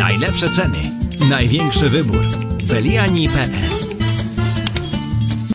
Najlepsze ceny. Największy wybór. Beliani.pl